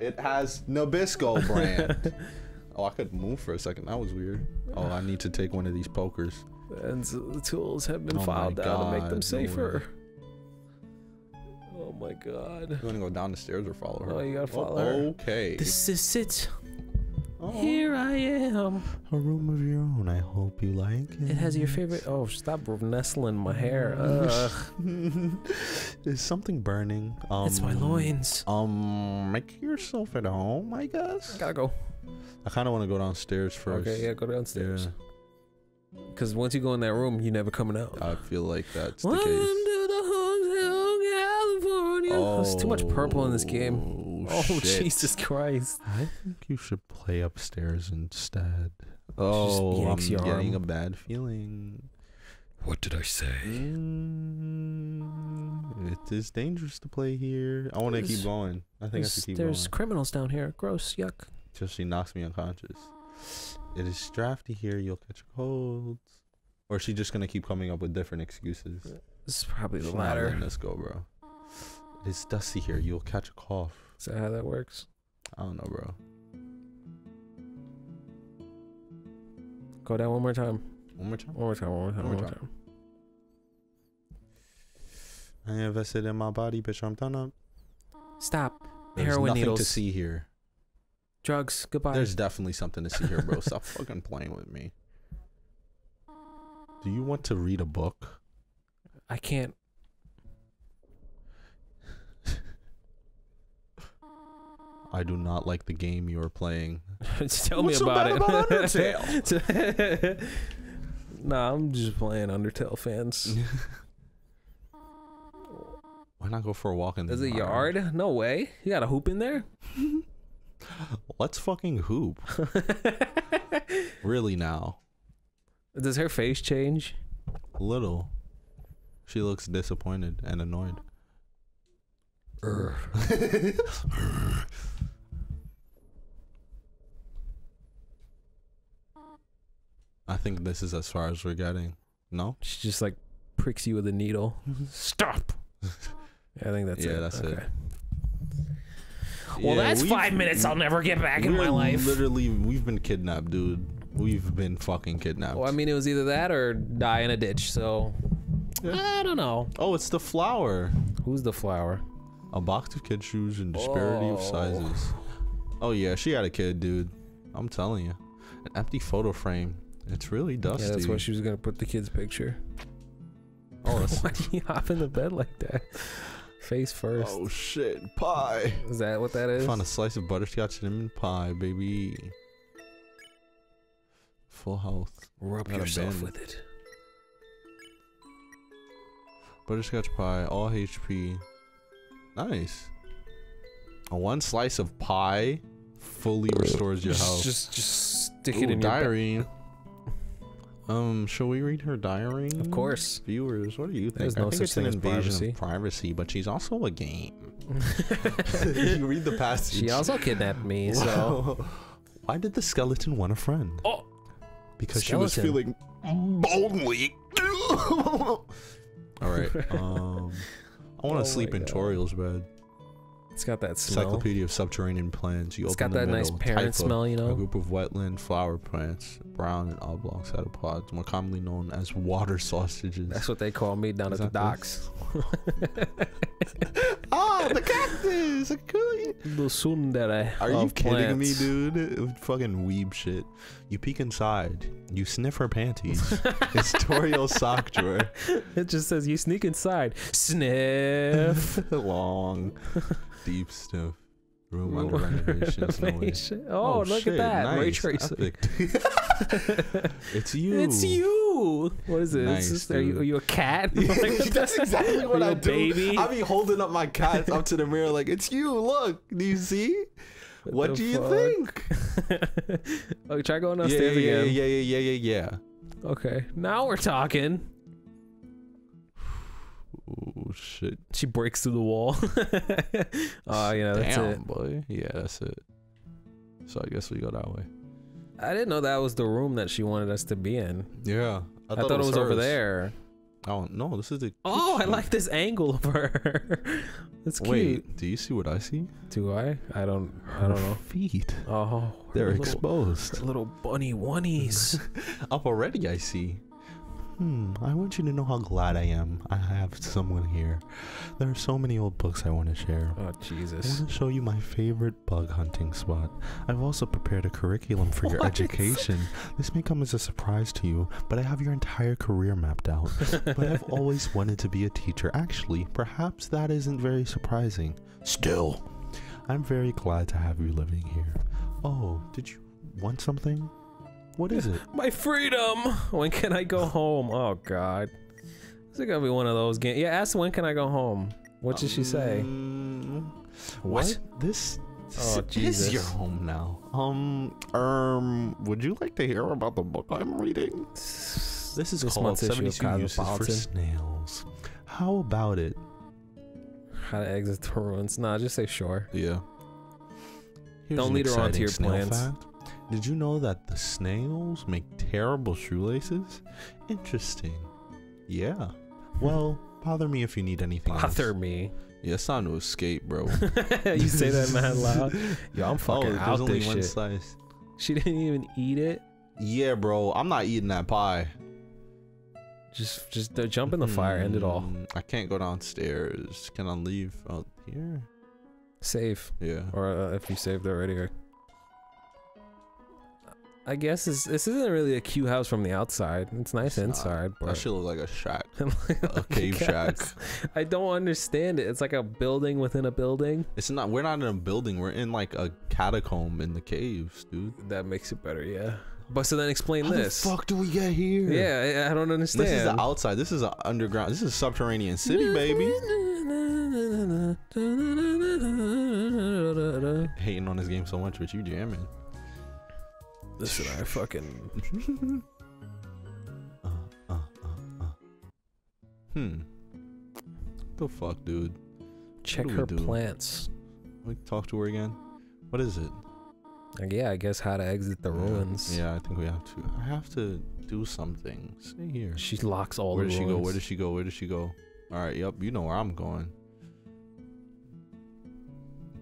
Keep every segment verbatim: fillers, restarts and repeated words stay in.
It has Nabisco brand. Oh, I could move for a second. That was weird. Oh, I need to take one of these pokers. And the tools have been oh filed down God, to make them safer. Oh my God. You wanna go down the stairs or follow her? Oh, you gotta follow oh, her. Okay. This is it. Oh. Here I am. A room of your own. I hope you like it. It has your favorite. Oh, stop nestling my hair. Ugh. Is something burning? Um, it's my loins. Um, make yourself at home, I guess. I gotta go. I kind of want to go downstairs first. Okay, yeah, go downstairs. Yeah. Cause once you go in that room, you're never coming out. I feel like that's the case. Welcome to the hotel, California. Oh, there's too much purple in this game. Oh, shit. Jesus Christ. I think you should play upstairs instead. Oh, I'm getting arm. a bad feeling. What did I say? Mm, it is dangerous to play here. I want to keep going. I think I should keep there's going. There's criminals down here. Gross. Yuck. Till she knocks me unconscious. It is drafty here. You'll catch a cold. Or is she just going to keep coming up with different excuses? This is probably the latter. Let's go, bro. It is dusty here. You'll catch a cough. Is that how that works? I don't know, bro. Go down one more time. One more time? One more time, one more time, one more, one more time. time. I invested in my body, bitch. I'm done up. Stop. There's Heroin nothing needles. to see here. Drugs. Goodbye. There's definitely something to see here, bro. Stop fucking playing with me. Do you want to read a book? I can't. I do not like the game you are playing. Just tell What's me about, so bad it. about Undertale? Nah, I'm just playing Undertale, fans. Why not go for a walk in the yard? There's a yard? No way. You got a hoop in there? Let's fucking hoop. Really now. Does her face change? A little. She looks disappointed and annoyed. I think this is as far as we're getting. No? She just like pricks you with a needle. Stop! Yeah, I think that's yeah, it. Yeah, that's okay. it. Well, yeah, that's five minutes I'll never get back in my life. Literally, we've been kidnapped, dude. We've been fucking kidnapped. Well, I mean, it was either that or die in a ditch, so... Yeah. I don't know. Oh, it's the flower. Who's the flower? A box of kid shoes in disparity oh. of sizes. Oh yeah, she got a kid, dude. I'm telling you. An empty photo frame. It's really dusty. Yeah, that's why she was gonna put the kid's picture. Oh, that's why you hop in the bed like that? Face first. Oh shit, pie. Is that what that is? Found a slice of butterscotch lemon pie, baby. Full health. Rub yourself with it. Butterscotch pie, all H P. Nice. One slice of pie fully restores your health. Just, just stick Ooh, it in diary. your diary. Um, shall we read her diary? Of course. Viewers, what do you think? There's I no think such it's thing an invasion privacy. of privacy, but she's also a game. You read the passage. She also kidnapped me, so... Wow. Why did the skeleton want a friend? Oh! Because skeleton. she was feeling boldly. Alright, um... I want to oh sleep in Toriel's bed. It's got that smell. Encyclopedia of subterranean plants. You it's open got the that middle, nice parent smell, you know. A group of wetland flower plants, brown and oblong saddlepods, more commonly known as water sausages. That's what they call me down Is at the docks. Oh, the cactus! The soon that I Are love you kidding plants. me, dude? Fucking weeb shit. You peek inside. You sniff her panties. It's Toriel's sock drawer. It just says you sneak inside. Sniff. Long, deep sniff. Room under renovation. renovation. No oh, oh, look shit, at that. Nice. Ray tracing. It's you. It's you. What is it? Nice, just, are, you, are you a cat? Like, that's exactly what I do. Baby? I be holding up my cat up to the mirror like, it's you. Look. Do you see? What, what do fuck? you think? Okay, try going upstairs yeah, yeah, again. Yeah, yeah, yeah, yeah, yeah. Okay, now we're talking. Oh shit! She breaks through the wall. Oh, uh, you know that's Damn, it, boy. Yeah, that's it. So I guess we go that way. I didn't know that was the room that she wanted us to be in. Yeah, I thought, I thought it was, it was over there. Oh no, this is the. Oh, I like this angle of her. That's cute. Wait, do you see what I see? Do I? I don't. Her I don't know. Feet. Oh, they're little, exposed. Little bunny oneies. Up already, I see. Hmm. I want you to know how glad I am. I have someone here. There are so many old books I want to share. Oh Jesus! I want to show you my favorite bug hunting spot. I've also prepared a curriculum for your what? education. This may come as a surprise to you, but I have your entire career mapped out. But I've always wanted to be a teacher. Actually, perhaps that isn't very surprising. Still, I'm very glad to have you living here. Oh, did you want something? What is it? My freedom! When can I go home? Oh god. This is gonna be one of those games. Yeah, ask when can I go home. What did um, she say? What? what? This, this oh, is Jesus. your home now. Um, um, would you like to hear about the book I'm reading? This is this called seventy-two Uses for Snails. How about it? How to exit the ruins. Nah, just say sure. Yeah. Here's Don't lead her on to your plans. Fact. Did you know that the snails make terrible shoelaces? Interesting. Yeah. Well, bother me if you need anything Bother else. me? Yeah, it's time to escape, bro. You say that mad loud. Yo, I'm fucking oh, out only this one shit. Slice. She didn't even eat it? Yeah, bro. I'm not eating that pie. Just just jump in the fire. Mm, end it all. I can't go downstairs. Can I leave out here? Save. Yeah. Or uh, if you saved already. I guess this, this isn't really a cute house from the outside. It's nice it's inside. But that should look like a shack. like, a cave shack. I don't understand it. It's like a building within a building. It's not. We're not in a building. We're in like a catacomb in the caves, dude. That makes it better, yeah. But so then explain How this. How the fuck do we get here? Yeah, I, I don't understand. This is the outside. This is an underground. This is a subterranean city, baby. Hating on this game so much, but you jamming. Listen, I fucking. uh, uh, uh, uh. Hmm. The fuck, dude. Check her do? plants. We talk to her again. What is it? Like, yeah, I guess how to exit the ruins. Yeah, I think we have to. I have to do something. Stay here. She locks all Where the does ruins. She go? Where does she go? Where does she go? All right. Yep. You know where I'm going.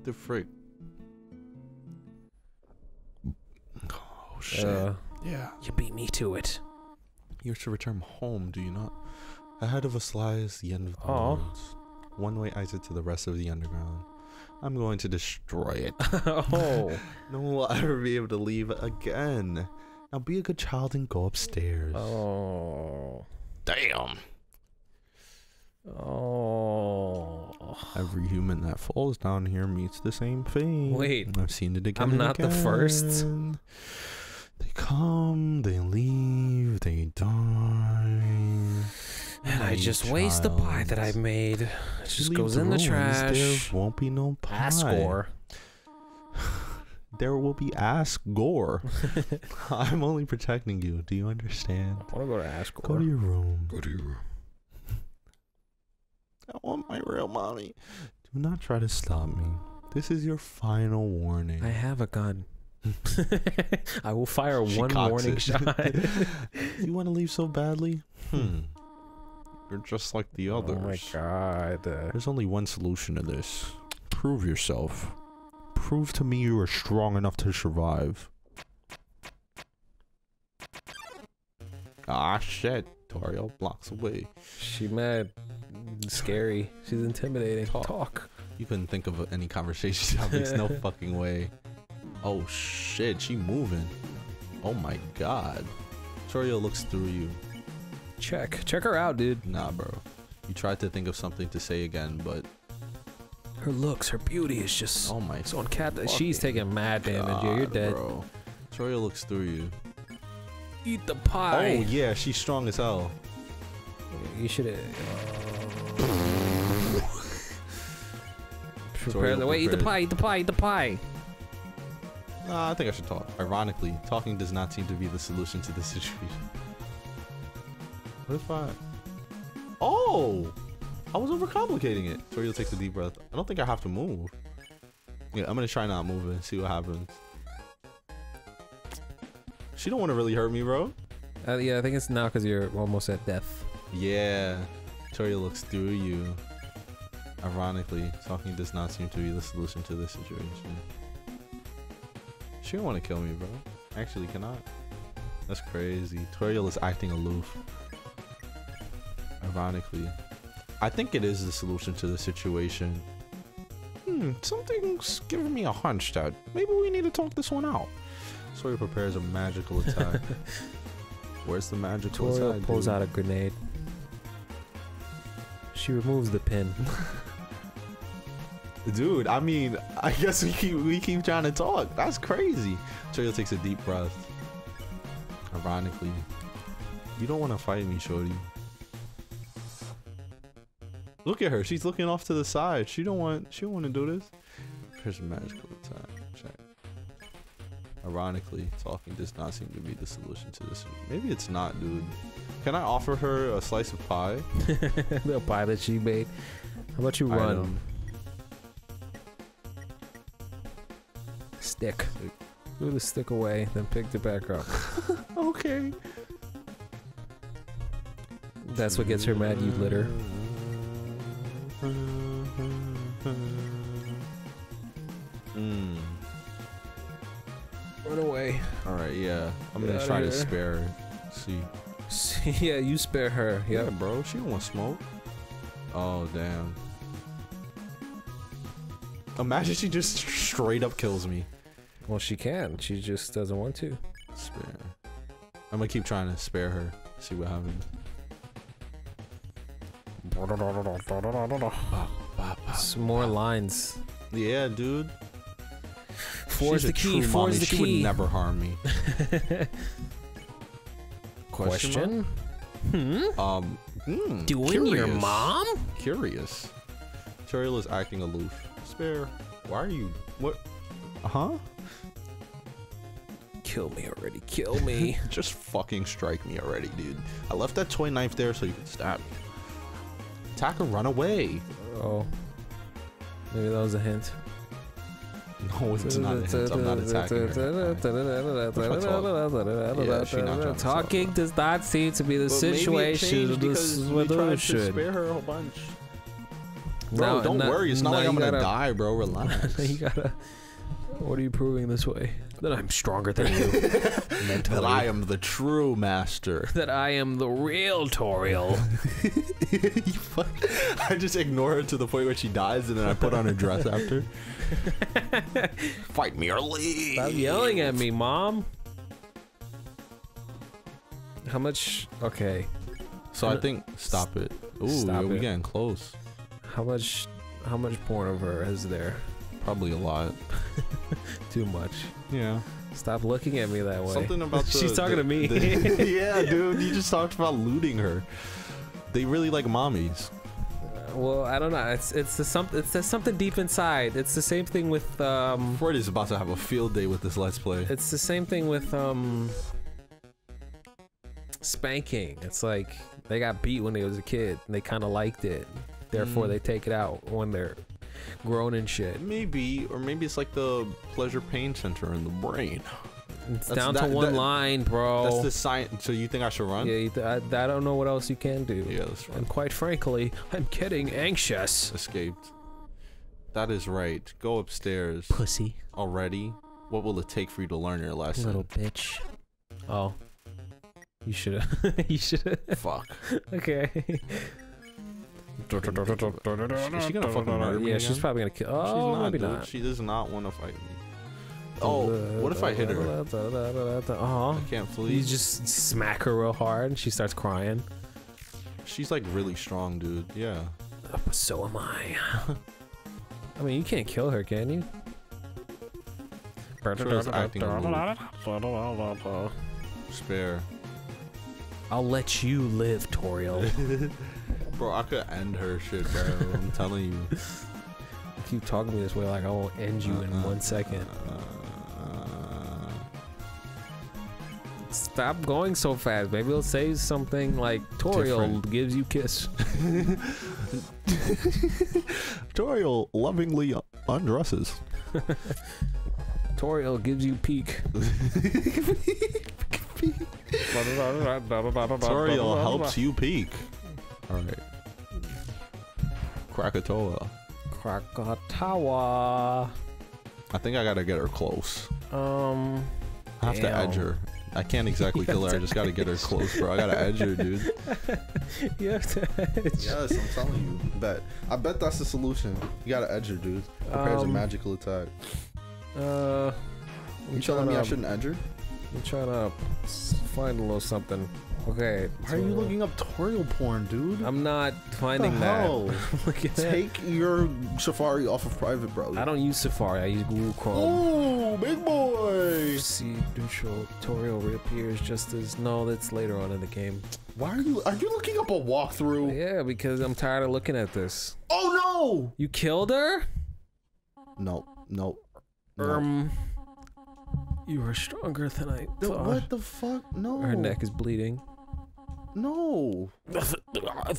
The frick. Shit. Uh, yeah. You beat me to it. You're to return home, do you not? Ahead of us lies the end of the world. One way exit to the rest of the underground. I'm going to destroy it. Oh. No one will ever be able to leave again. Now be a good child and go upstairs. Oh. Damn. Oh. Every human that falls down here meets the same fate. Wait. I've seen it again. I'm not again. the first. They come, they leave, they die. And I just child. waste the pie that I made. It just leave goes the in the trash. There won't be no pie. Asgore. There will be Asgore. I'm only protecting you. Do you understand? I want to go to Asgore. Go to your room. Go to your room. I want my real mommy. Do not try to stop me. This is your final warning. I have a gun. I will fire she one warning it. shot. You want to leave so badly? Hmm. You're just like the others. Oh my god. Uh, There's only one solution to this. Prove yourself. Prove to me you are strong enough to survive. Ah shit. Toriel blocks away. She mad. Scary. She's intimidating. Talk. Talk. You couldn't think of any conversation that makes no fucking way. Oh shit, she moving. Oh my god. Toriel looks through you. Check. Check her out, dude. Nah, bro. You tried to think of something to say again, but... Her looks, her beauty is just... Oh my... So uncat- She's taking mad damage. God, You're dead. Bro. Toriel looks through you. Eat the pie! Oh yeah, she's strong as hell. You should've... Uh... Prepare the way. Eat the pie, eat the pie, eat the pie! Uh, I think I should talk. Ironically, talking does not seem to be the solution to this situation. What if I... Oh! I was overcomplicating it. Toriel takes a deep breath. I don't think I have to move. Yeah, I'm gonna try not moving and see what happens. She don't want to really hurt me, bro. Uh, yeah, I think it's now because you're almost at death. Yeah, Toriel looks through you. Ironically, talking does not seem to be the solution to this situation. She don't want to kill me, bro. Actually, cannot. That's crazy. Toriel is acting aloof. Ironically, I think it is the solution to the situation. Hmm, something's giving me a hunch that maybe we need to talk this one out. Toriel prepares a magical attack. Where's the magical Toriel attack? Toriel pulls dude? out a grenade. She removes the pin. Dude, I mean, I guess we keep we keep trying to talk. That's crazy. Toriel takes a deep breath. Ironically, you don't want to fight me, shorty. Look at her. She's looking off to the side. She don't want. She don't want to do this. Here's a magical attack. Check. Ironically, talking does not seem to be the solution to this. Maybe it's not, dude. Can I offer her a slice of pie? The pie that she made. How about you run? Item. Stick. Stick. Threw the stick away, then picked it back up. Okay. That's what gets her mad, you litter. Mm. Run away. Alright, yeah. I'm Get gonna try to spare her. See. See. Yeah, you spare her. Yep. Yeah, bro. She don't want smoke. Oh, damn. Imagine she just straight up kills me. Well, she can. She just doesn't want to. Spare. I'm gonna keep trying to spare her. See what happens. It's more lines. Yeah, dude. Forge the key. Forge the key. She would never harm me. Question? Hmm? Um, mm, Doing curious. your mom? Curious. Toriel is acting aloof. Spare. Why are you... What? Uh-huh? Kill me already. Kill me. Just fucking strike me already, dude. I left that toy knife there so you could stab me. Attack or run away. Oh. Maybe that was a hint. No, it's not a hint. I'm not attacking her. Talking does not seem to be the situation. This is what we should. Spare her a whole bunch. Bro, don't worry. It's not like I'm gonna die, bro. Relax. You gotta. What are you proving this way? That I'm stronger than you. Mentally. That I am the true master. That I am the real Toriel. I just ignore her to the point where she dies, and then I put on her dress after. Fight me or leave. Stop yelling at me, mom. How much? Okay. So I think. Stop it. Ooh, stop we're it. getting close. How much? How much porn of her is there? Probably a lot. Too much. Yeah. Stop looking at me that way. Something about the, she's talking the, to me. The, yeah, dude. You just talked about looting her. They really like mommies. Uh, well, I don't know. It's it's the something. It's the something deep inside. It's the same thing with. Um, Fred is about to have a field day with this let's play. It's the same thing with um. Spanking. It's like they got beat when they was a kid and they kind of liked it. Therefore, mm. they take it out when they're grown and shit. Maybe, or maybe it's like the pleasure pain center in the brain. It's that's, down that, to one that, line, bro. That's the science. So you think I should run? Yeah, you th I, I don't know what else you can do. Yeah, that's right. And quite frankly, I'm getting anxious. Escaped. That is right. Go upstairs. Pussy. Already? What will it take for you to learn your lesson? Little bitch. Oh. You should've. You should've. Fuck. Okay. Is she gonna fucking murder me? Yeah, she's probably gonna kill. Oh, she's not, maybe not. She does not want to fight me. Oh, what if I hit her? Uh-huh. I can't flee. You just smack her real hard and she starts crying. She's like really strong, dude. Yeah. So am I. I mean, you can't kill her, can you? Spare. I'll let you live, Toriel. Bro, I could end her shit, bro. I'm telling you. Keep talking to me this way, like I will end you uh, in uh, one second. Uh, Stop going so fast. Maybe it'll say something like Toriel different. gives you kiss. Toriel lovingly undresses. Toriel gives you peek. Toriel helps you peek. Alright. Krakatoa. Krakatoa. I think I gotta get her close. Um. I have damn. to edge her. I can't exactly kill her, I just gotta edge. get her close, bro. I gotta edge her, dude. You have to edge. Yes, I'm telling you. Bet. I bet that's the solution. You gotta edge her, dude. Prepares um, a magical attack. Uh. You telling me I shouldn't edge her? I'm trying to find a little something. Okay. Why are you looking up Toriel porn, dude? I'm not finding that. Look at that. Take your Safari off of private, bro. I don't use Safari. I use Google Chrome. Oh, big boy! See, neutral Toriel reappears just as no. That's later on in the game. Why are you? Are you looking up a walkthrough? Yeah, because I'm tired of looking at this. Oh no! You killed her? No, no. Um. No. You are stronger than I the, thought. What the fuck? No. Her neck is bleeding. No. No. I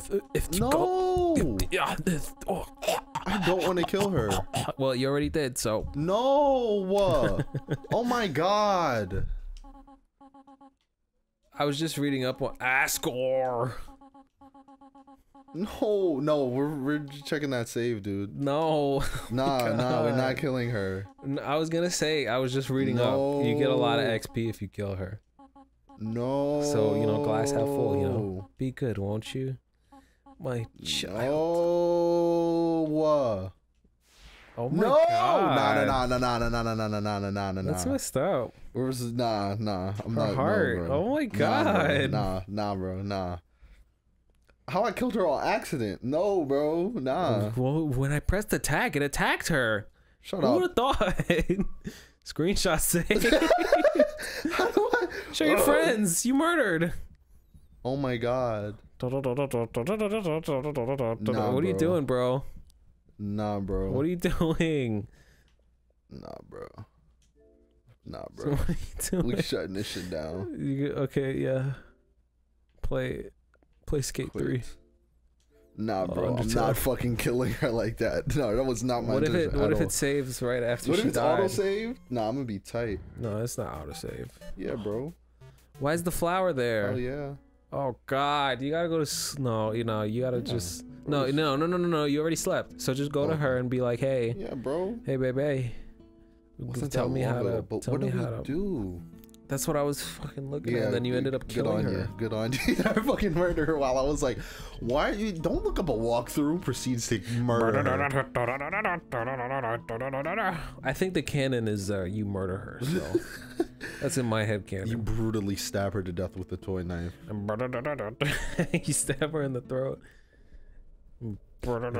don't want to kill her. Well, you already did, so. No. Oh my god. I was just reading up on Asgore. No, no, we're, we're checking that save, dude. No. Nah, nah, we're not killing her. I was gonna say, I was just reading no. up. You get a lot of X P if you kill her. No. So, you know, glass half full, you know. Be good, won't you? My child. No. Oh my no. god. Nah, nah, nah, nah, nah, nah, nah, nah, nah, nah, nah, nah. That's messed up. Where's, nah, nah. I'm her not, heart. No, oh my god. Nah, bro. Nah, nah, bro, nah. How I killed her on accident? No, bro, nah. Well, when I pressed attack, it attacked her. Shut Who up. Who would have thought? Screenshot save. How do I? Show your oh. friends. You murdered. Oh my god. Nah, what bro. are you doing, bro? Nah, bro. What are you doing? Nah, bro. Nah, bro. So what are you doing? We shutting this shit down. You, okay, yeah. Play it. Play Skate Quit. three. Nah, bro, oh, I'm not fucking killing her like that. No, that was not my what if it, What if all. it saves right after what she died? What if it's auto-save? Nah, I'm gonna be tight. No, it's not auto-save. Yeah, bro. Why is the flower there? Oh, yeah. Oh, God, you gotta go to... No, you know, you gotta yeah. just... No, no, no, no, no, no, you already slept. So just go oh. to her and be like, hey. Yeah, bro. Hey, baby. Wasn't tell me how to... But tell what me do how we to... do? That's what I was fucking looking yeah, at, and then you ended up killing her. You. Good on you. I fucking murdered her while I was like, why are you, don't look up a walkthrough, proceeds to murder her. I think the canon is uh, you murder her, so. That's in my head canon. You brutally stab her to death with a toy knife. You stab her in the throat. Bro,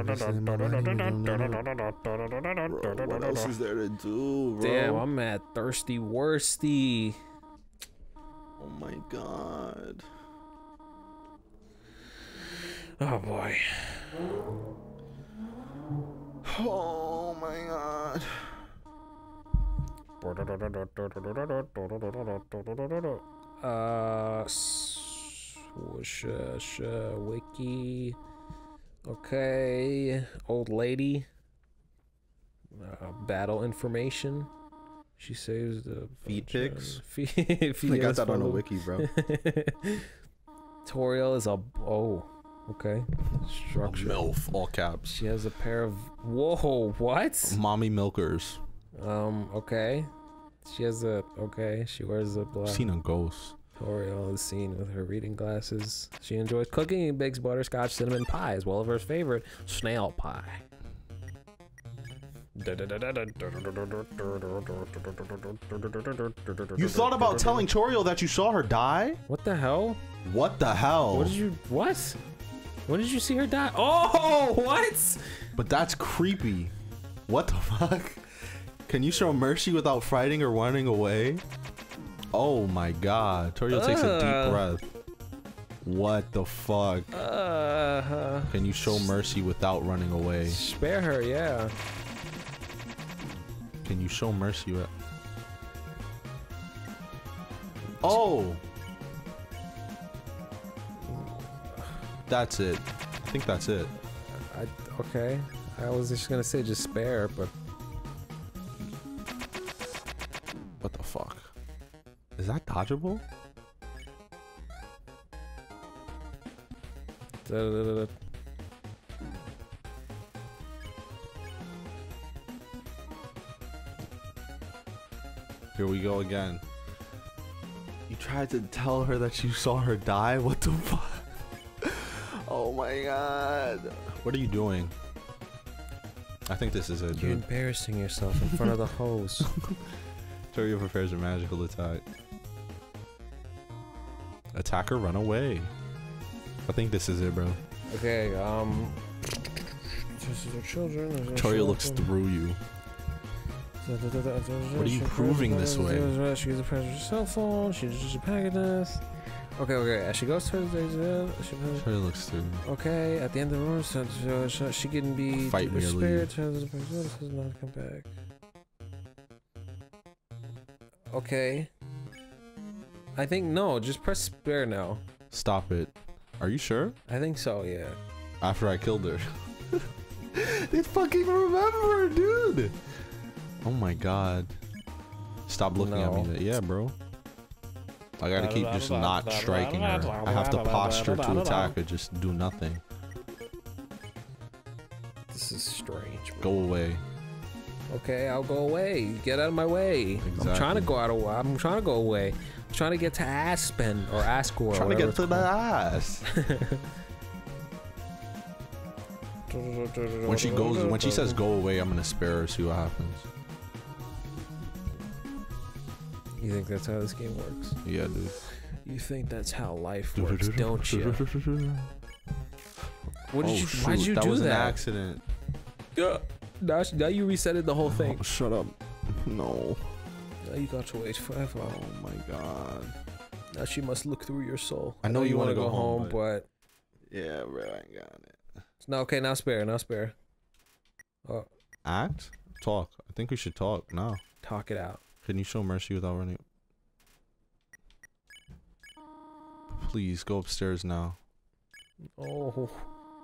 what else is there to do, bro? Damn, I'm at thirsty worsty. Oh my god. Oh boy. Oh my god. Uh, swoosh, sh, wiki. Okay, old lady. Uh, battle information. She saves the feet pics. Feet. I got that on a wiki, bro. Toriel is a oh, okay. Structure. Milf, all caps. She has a pair of whoa, what? Mommy milkers. Um, okay. She has a okay. She wears a black. Seen a ghost. Toriel is seen with her reading glasses. She enjoys cooking and bakes butterscotch cinnamon pie, as well as her favorite, snail pie. You thought about telling Toriel that you saw her die? What the hell? What the hell? What did you- what? When did you see her die? Oh, what? But that's creepy. What the fuck? Can you show mercy without fighting or running away? Oh my god, Toriel uh, takes a deep breath. What the fuck? Uh, uh, Can you show mercy without running away? Spare her, yeah. Can you show mercy without... Oh! That's it. I think that's it. I, okay. I was just gonna say just spare, but... What the fuck? Is that dodgeable? Da-da-da-da-da. Here we go again. You tried to tell her that you saw her die? What the fuck? Oh my god. What are you doing? I think this is it. You're dude. embarrassing yourself in front of the hose. Toriel prepares a magical attack. Attacker, run away. I think this is it, bro. Okay, um. This is our children. Toriel looks through you. What are you proving this way? She gives a present her cell phone. She just a packetist. Okay, okay. As she goes to the, she looks through. Okay, at the end of the room, so, so, so she can be fight with spirit. Does not come back. Okay. I think no. Just press spare now. Stop it. Are you sure? I think so. Yeah. After I killed her. They fucking remember, dude. Oh my god. Stop looking no. at me. Yeah, bro. I gotta keep just not striking her. I have to posture to attack her. Just do nothing. This is strange, bro. Go away. Okay, I'll go away. Get out of my way. Exactly. I'm trying to go out of. I'm trying to go away. I'm trying to get to Aspen or Asgore. Trying to get to the ass. When she goes, when she says go away, I'm gonna spare her. See what happens. You think that's how this game works? Yeah, dude. You think that's how life works, don't you? What did oh, you shoot. Why did you that do was that? That was an accident. Yeah. Now, now you resetted the whole thing. Oh, shut up. No. Now you got to wait forever. Oh my god. Now she must look through your soul. I know, I know you, you want to go, go home, home but... but... Yeah, bro, I ain't got it. No, okay, now spare, now spare. Oh. Act? Talk. I think we should talk now. Talk it out. Can you show mercy without running? Please go upstairs now. Oh.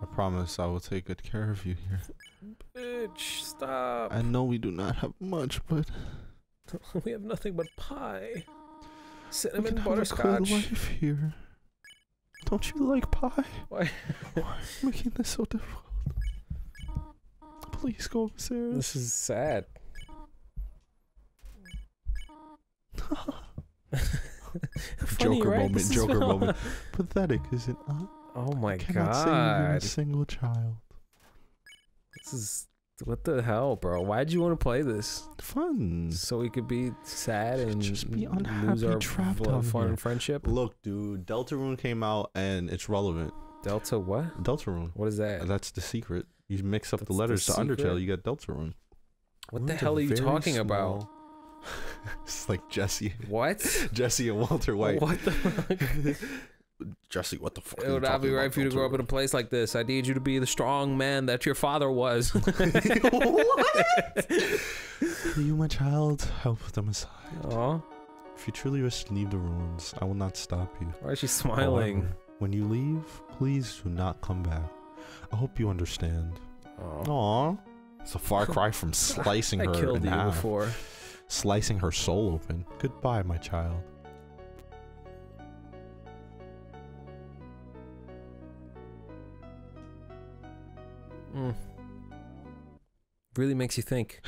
I promise I will take good care of you here. Bitch, stop. I know we do not have much, but we have nothing but pie. Cinnamon butterscotch. Life here. Don't you like pie? Why? Why are you making this so difficult? Please go upstairs. This is sad. Funny, Joker right? moment, this Joker moment. Pathetic, is it? Huh? Oh my I cannot god! Save a single child. This is what the hell, bro? Why did you want to play this? Fun. So we could be sad and just be unhappy, lose our trapped on fun and friendship. Look, dude, Deltarune came out and it's relevant. Delta what? Deltarune. What is that? That's the secret. You mix up That's the letters the to Undertale, you got Deltarune. What Runes the hell are, are you talking small. about? It's like Jesse. What? Jesse and Walter White. What the fuck? Jesse, what the fuck? It would not be right for you to grow up in a place like this. I need you to be the strong man that your father was. What? You, my child, help them aside. Aww. If you truly wish to leave the ruins, I will not stop you. Why is she smiling? However, when you leave, please do not come back. I hope you understand. Aww. Aww. It's a far cry from slicing I her. I killed in you half. before. Slicing her soul open. Goodbye, my child. Mm. Really makes you think.